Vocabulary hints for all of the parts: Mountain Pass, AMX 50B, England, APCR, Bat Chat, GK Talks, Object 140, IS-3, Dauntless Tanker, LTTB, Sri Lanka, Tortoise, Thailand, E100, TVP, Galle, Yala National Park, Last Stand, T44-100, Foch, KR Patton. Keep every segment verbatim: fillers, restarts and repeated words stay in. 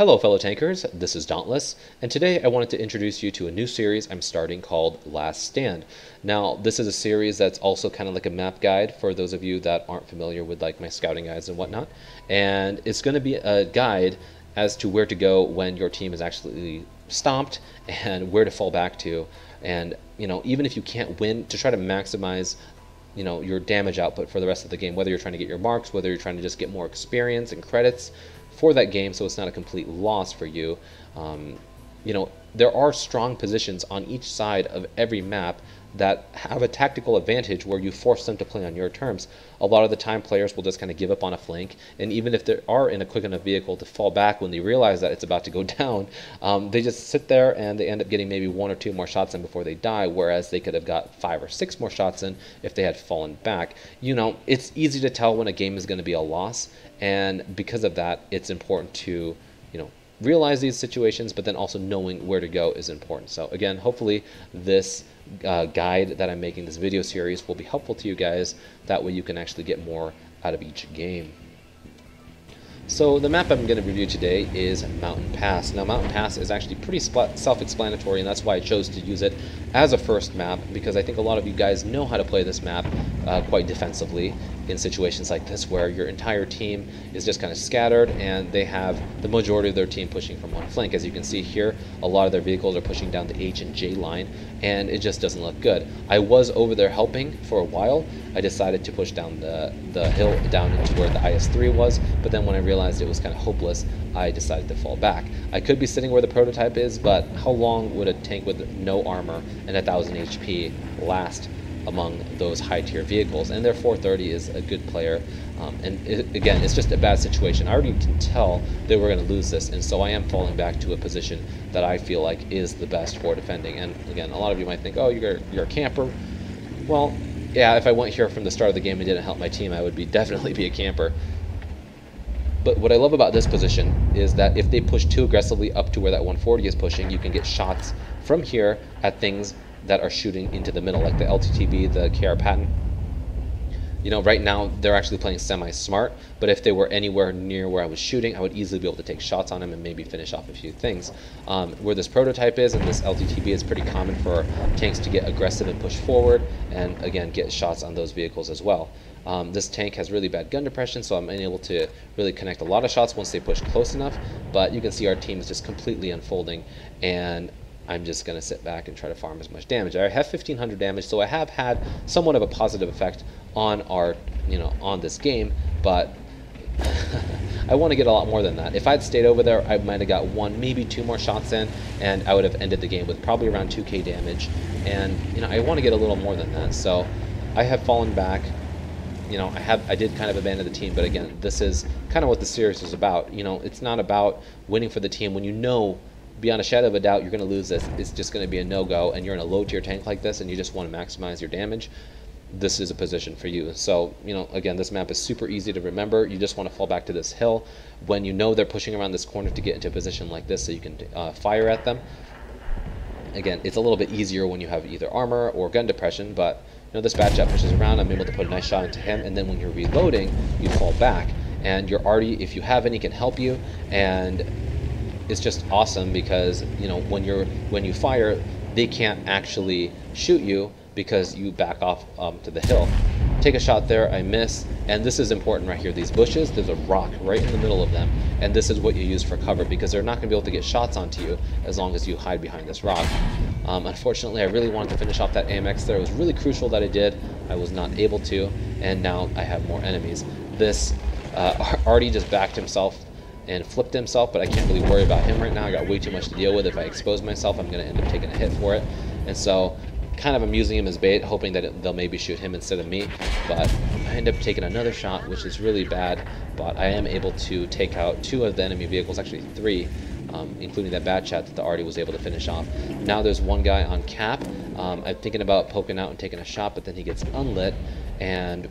Hello fellow tankers, this is Dauntless, and today I wanted to introduce you to a new series I'm starting called Last Stand. Now, this is a series that's also kind of like a map guide for those of you that aren't familiar with like my scouting guides and whatnot, and it's going to be a guide as to where to go when your team is actually stomped and where to fall back to, and you know, even if you can't win, to try to maximize you know, your damage output for the rest of the game, whether you're trying to get your marks, whether you're trying to just get more experience and credits for that game, so it's not a complete loss for you. Um, you know, there are strong positions on each side of every map that have a tactical advantage where you force them to play on your terms. A lot of the time players will just kind of give up on a flank, and even if they are in a quick enough vehicle to fall back when they realize that it's about to go down, um, they just sit there and they end up getting maybe one or two more shots in before they die, whereas they could have got five or six more shots in if they had fallen back. You know, it's easy to tell when a game is going to be a loss, and because of that, it's important to, you know, realize these situations, but then also knowing where to go is important. So again, hopefully this uh, guide that I'm making, this video series, will be helpful to you guys. That way you can actually get more out of each game. So the map I'm going to review today is Mountain Pass. Now Mountain Pass is actually pretty self-explanatory, and that's why I chose to use it as a first map, because I think a lot of you guys know how to play this map uh, quite defensively in situations like this where your entire team is just kind of scattered and they have the majority of their team pushing from one flank. As you can see here, a lot of their vehicles are pushing down the H and J line, and it just doesn't look good. I was over there helping for a while. I decided to push down the, the hill down into where the I S three was, but then when I realized it was kind of hopeless, I decided to fall back. I could be sitting where the prototype is, but how long would a tank with no armor and one thousand H P last among those high-tier vehicles? And their four thirty is a good player, um, and it, again, it's just a bad situation. I already can tell that we're going to lose this, and so I am falling back to a position that I feel like is the best for defending. And again, a lot of you might think, oh, you're, you're a camper. Well, yeah, if I went here from the start of the game and didn't help my team, I would be definitely be a camper. But what I love about this position is that if they push too aggressively up to where that one forty is pushing, you can get shots from here at things that are shooting into the middle, like the L T T B, the K R Patton. You know, right now they're actually playing semi-smart, but if they were anywhere near where I was shooting, I would easily be able to take shots on them and maybe finish off a few things. Um, where this prototype is and this L T T B is pretty common for tanks to get aggressive and push forward and, again, get shots on those vehicles as well. Um, this tank has really bad gun depression, so I'm unable to really connect a lot of shots once they push close enough, but you can see our team is just completely unfolding, and I'm just going to sit back and try to farm as much damage. I have fifteen hundred damage, so I have had somewhat of a positive effect on our, you know, on this game, but I want to get a lot more than that. If I'd stayed over there, I might have got one, maybe two more shots in, and I would have ended the game with probably around two K damage, and, you know, I want to get a little more than that, so I have fallen back. You know, I have I did kind of abandon the team, but again, this is kind of what the series is about. You know, it's not about winning for the team when you know beyond a shadow of a doubt you're going to lose this. It's just going to be a no-go, and you're in a low-tier tank like this, and you just want to maximize your damage. This is a position for you. So, you know, again, this map is super easy to remember. You just want to fall back to this hill when you know they're pushing around this corner to get into a position like this, so you can uh, fire at them. Again, it's a little bit easier when you have either armor or gun depression, but you know, this Bat Chat pushes around, I'm able to put a nice shot into him, and then when you're reloading, you fall back. And your arty, if you have any, can help you, and it's just awesome because, you know, when you're when you fire, they can't actually shoot you because you back off um, to the hill. Take a shot there, I miss, and this is important right here. These bushes, there's a rock right in the middle of them, and this is what you use for cover because they're not going to be able to get shots onto you as long as you hide behind this rock. Um, unfortunately, I really wanted to finish off that A M X there. It was really crucial that I did. I was not able to, and now I have more enemies. This uh, Artie just backed himself and flipped himself, but I can't really worry about him right now. I got way too much to deal with. If I expose myself, I'm going to end up taking a hit for it, and so kind of I'm using him as bait, hoping that it, they'll maybe shoot him instead of me, but I end up taking another shot, which is really bad, but I am able to take out two of the enemy vehicles, actually three, Um, including that Bat Chat that the Arty was able to finish off. Now there's one guy on cap. Um, I'm thinking about poking out and taking a shot, but then he gets unlit, and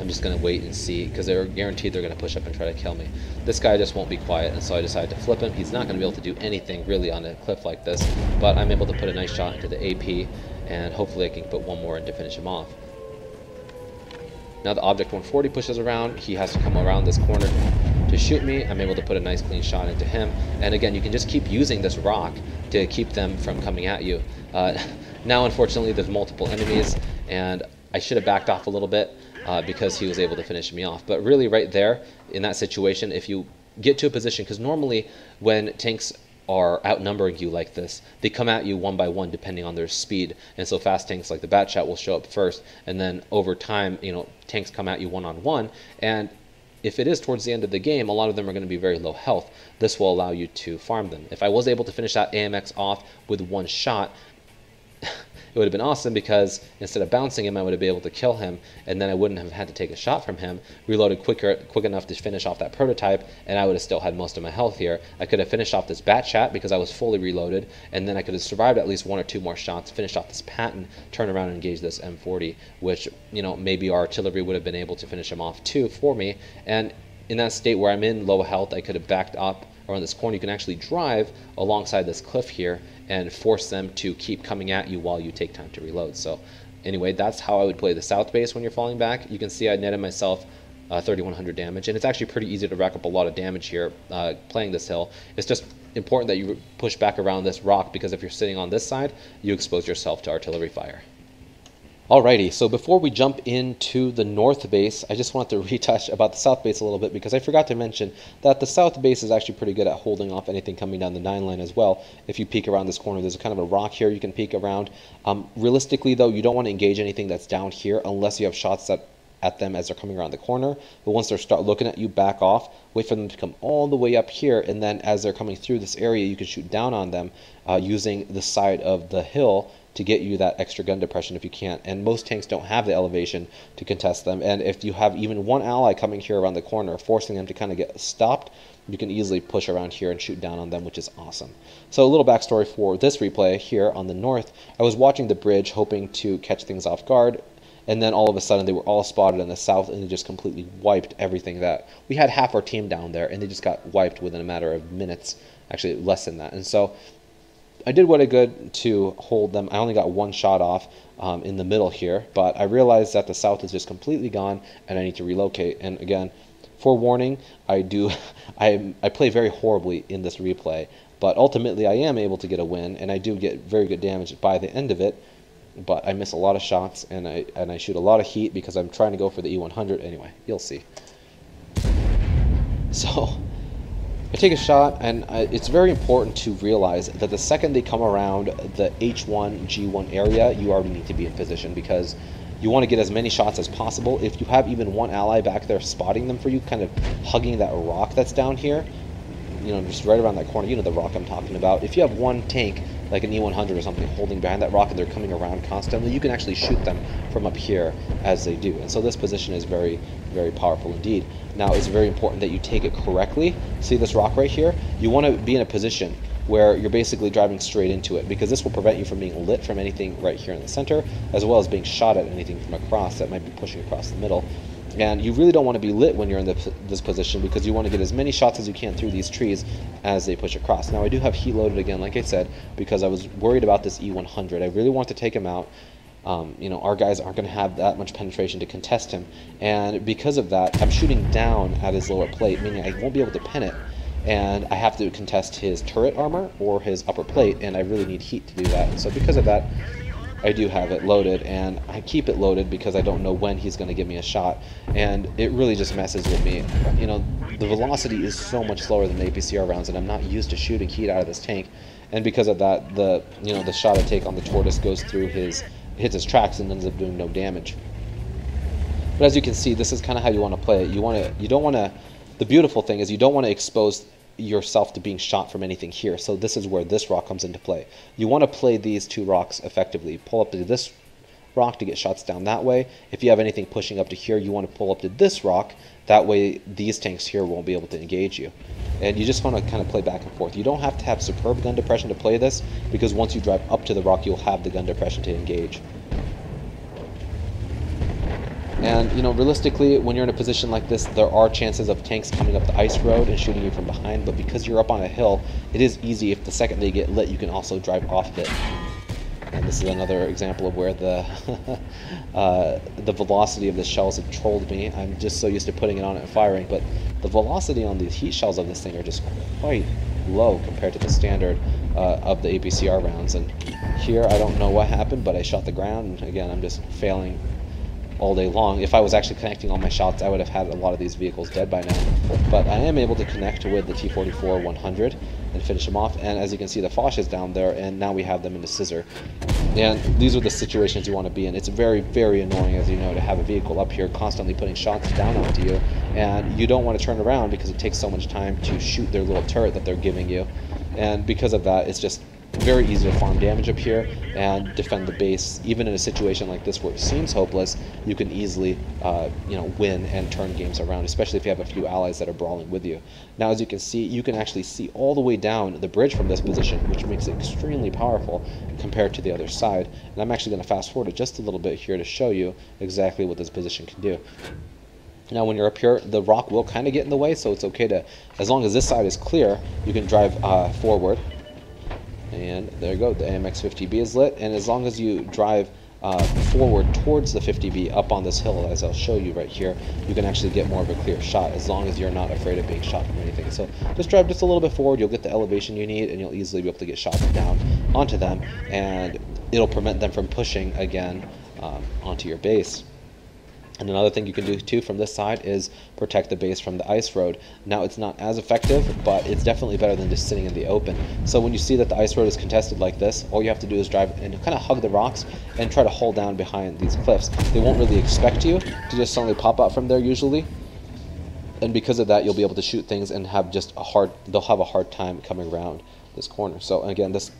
I'm just going to wait and see, because they're guaranteed they're going to push up and try to kill me. This guy just won't be quiet, and so I decided to flip him. He's not going to be able to do anything really on a cliff like this, but I'm able to put a nice shot into the A P, and hopefully I can put one more in to finish him off. Now the Object one forty pushes around. He has to come around this corner to shoot me. I'm able to put a nice clean shot into him. And again, you can just keep using this rock to keep them from coming at you. Uh, now, unfortunately, there's multiple enemies, and I should have backed off a little bit uh, because he was able to finish me off. But really, right there, in that situation, if you get to a position, because normally when tanks are outnumbering you like this, they come at you one by one depending on their speed. And so fast tanks like the Bat Chat will show up first, and then over time, you know, tanks come at you one on one. And if it is towards the end of the game, a lot of them are going to be very low health. This will allow you to farm them. If I was able to finish that A M X off with one shot, it would have been awesome, because instead of bouncing him, I would have been able to kill him, and then I wouldn't have had to take a shot from him, reloaded quicker, quick enough to finish off that prototype, and I would have still had most of my health here. I could have finished off this Bat Chat because I was fully reloaded, and then I could have survived at least one or two more shots, finished off this Patton, turn around and engage this M forty, which, you know, maybe our artillery would have been able to finish him off too for me. And in that state where I'm in low health, I could have backed up around this corner. You can actually drive alongside this cliff here and force them to keep coming at you while you take time to reload. So anyway, that's how I would play the south base when you're falling back. You can see I netted myself uh, thirty-one hundred damage, and it's actually pretty easy to rack up a lot of damage here uh, playing this hill. It's just important that you push back around this rock, because if you're sitting on this side, you expose yourself to artillery fire. Alrighty, so before we jump into the north base, I just want to retouch about the south base a little bit, because I forgot to mention that the south base is actually pretty good at holding off anything coming down the nine line as well. If you peek around this corner, there's kind of a rock here you can peek around. Um, realistically though, you don't want to engage anything that's down here unless you have shots that at them as they're coming around the corner. But once they start looking at you, back off, wait for them to come all the way up here, and then as they're coming through this area, you can shoot down on them uh, using the side of the hill to get you that extra gun depression if you can't. And most tanks don't have the elevation to contest them, and if you have even one ally coming here around the corner, forcing them to kind of get stopped, you can easily push around here and shoot down on them, which is awesome. So a little backstory for this replay here on the north. I was watching the bridge, hoping to catch things off guard, and then all of a sudden they were all spotted in the south, and they just completely wiped everything. That we had half our team down there, and they just got wiped within a matter of minutes, actually less than that. And so I did what I could to hold them. I only got one shot off um, in the middle here, but I realized that the south is just completely gone, and I need to relocate. And again, forewarning, I do, I I play very horribly in this replay, but ultimately I am able to get a win, and I do get very good damage by the end of it. But I miss a lot of shots, and I and I shoot a lot of heat because I'm trying to go for the E one hundred. Anyway, you'll see. So I take a shot, and I, it's very important to realize that the second they come around the H one G one area, you already need to be in position, because you want to get as many shots as possible. If you have even one ally back there spotting them for you, kind of hugging that rock that's down here, you know, just right around that corner, you know the rock I'm talking about. If you have one tank, like an E one hundred or something, holding behind that rock and they're coming around constantly, you can actually shoot them from up here as they do. And so this position is very, very powerful indeed. Now, it's very important that you take it correctly. See this rock right here? You want to be in a position where you're basically driving straight into it, because this will prevent you from being lit from anything right here in the center, as well as being shot at anything from across that might be pushing across the middle. And you really don't want to be lit when you're in the, this position, because you want to get as many shots as you can through these trees as they push across. Now, I do have heat loaded again, like I said, because I was worried about this E one hundred. I really want to take him out. Um, you know, our guys aren't going to have that much penetration to contest him. And because of that, I'm shooting down at his lower plate, meaning I won't be able to pin it. And I have to contest his turret armor or his upper plate, and I really need heat to do that. And so because of that, I do have it loaded, and I keep it loaded because I don't know when he's going to give me a shot, and it really just messes with me. You know, the velocity is so much slower than the A P C R rounds, and I'm not used to shooting heat out of this tank, and because of that, the you know the shot I take on the Tortoise goes through his, hits his tracks and ends up doing no damage. But as you can see, this is kind of how you want to play it. You want to, you don't want to. The beautiful thing is you don't want to expose yourself to being shot from anything here, so this is where this rock comes into play. You want to play these two rocks effectively. Pull up to this rock to get shots down that way. If you have anything pushing up to here, you want to pull up to this rock. That way these tanks here won't be able to engage you. And you just want to kind of play back and forth. You don't have to have superb gun depression to play this, because once you drive up to the rock, you'll have the gun depression to engage. And, you know, realistically, when you're in a position like this, there are chances of tanks coming up the ice road and shooting you from behind, but because you're up on a hill, it is easy. If the second they get lit, you can also drive off it. And This is another example of where the uh, the velocity of the shells have trolled me. I'm just so used to putting it on and firing, but the velocity on the heat shells of this thing are just quite low compared to the standard uh, of the A P C R rounds. And here, I don't know what happened, but I shot the ground, and again, I'm just failing all day long. If I was actually connecting all my shots, I would have had a lot of these vehicles dead by now. But I am able to connect with the T forty-four one hundred and finish them off. And as you can see, the Foch is down there, and now we have them in the scissor. And these are the situations you want to be in. It's very, very annoying, as you know, to have a vehicle up here constantly putting shots down onto you, and you don't want to turn around because it takes so much time to shoot their little turret that they're giving you. And because of that, it's just very easy to farm damage up here and defend the base. Even in a situation like this where it seems hopeless, you can easily uh, you know, win and turn games around, especially if you have a few allies that are brawling with you. Now, as you can see, you can actually see all the way down the bridge from this position, which makes it extremely powerful compared to the other side. And I'm actually going to fast forward it just a little bit here to show you exactly what this position can do. Now, when you're up here, the rock will kind of get in the way, so it's okay to, as long as this side is clear, you can drive uh, forward. And there you go, the A M X fifty B is lit, and as long as you drive uh, forward towards the fifty B up on this hill, as I'll show you right here, you can actually get more of a clear shot as long as you're not afraid of being shot from anything. So just drive just a little bit forward, you'll get the elevation you need, and you'll easily be able to get shots down onto them, and it'll prevent them from pushing again um, onto your base. And another thing you can do too from this side is protect the base from the ice road. Now, it's not as effective, but it's definitely better than just sitting in the open. So when you see that the ice road is contested like this, all you have to do is drive and kind of hug the rocks and try to hold down behind these cliffs. They won't really expect you to just suddenly pop out from there usually. And because of that, you'll be able to shoot things and have just a hard, they'll have a hard time coming around this corner. So again, this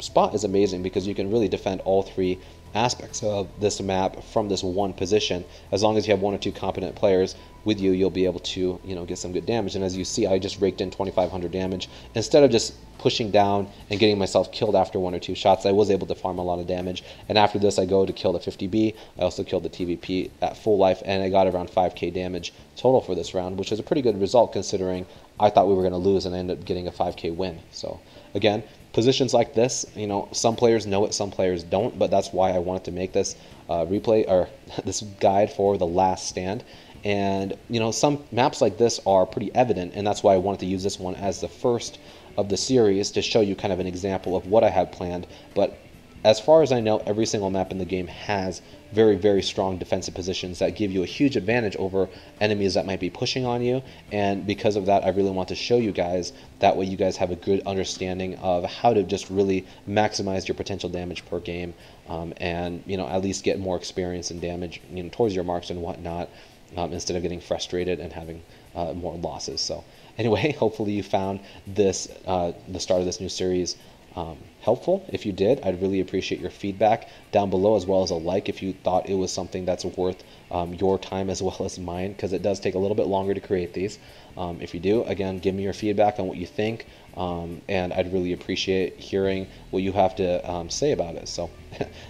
spot is amazing because you can really defend all three aspects of this map from this one position. As long as you have one or two competent players with you, you'll be able to, you know, get some good damage. And as you see, I just raked in twenty-five hundred damage. Instead of just pushing down and getting myself killed after one or two shots, I was able to farm a lot of damage. And after this, I go to kill the fifty B. I also killed the T V P at full life, and I got around five K damage total for this round, which is a pretty good result considering I thought we were going to lose, and I ended up getting a five K win. So again, positions like this, you know, some players know it, some players don't, but that's why I wanted to make this uh, replay, or this guide for the Last Stand. And, you know, some maps like this are pretty evident, and that's why I wanted to use this one as the first of the series to show you kind of an example of what I had planned. But as far as I know, every single map in the game has very, very strong defensive positions that give you a huge advantage over enemies that might be pushing on you. And because of that, I really want to show you guys, that way you guys have a good understanding of how to just really maximize your potential damage per game, um, and, you know, at least get more experience and damage, you know, towards your marks and whatnot, um, instead of getting frustrated and having uh, more losses. So anyway, hopefully you found this, uh, the start of this new series, Um, helpful. If you did, I'd really appreciate your feedback down below, as well as a like if you thought it was something that's worth um, your time as well as mine, because it does take a little bit longer to create these. Um, if you do, again, give me your feedback on what you think, um, and I'd really appreciate hearing what you have to um, say about it. So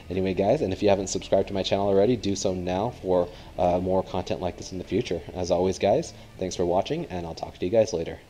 anyway, guys, and if you haven't subscribed to my channel already, do so now for uh, more content like this in the future. As always, guys, thanks for watching, and I'll talk to you guys later.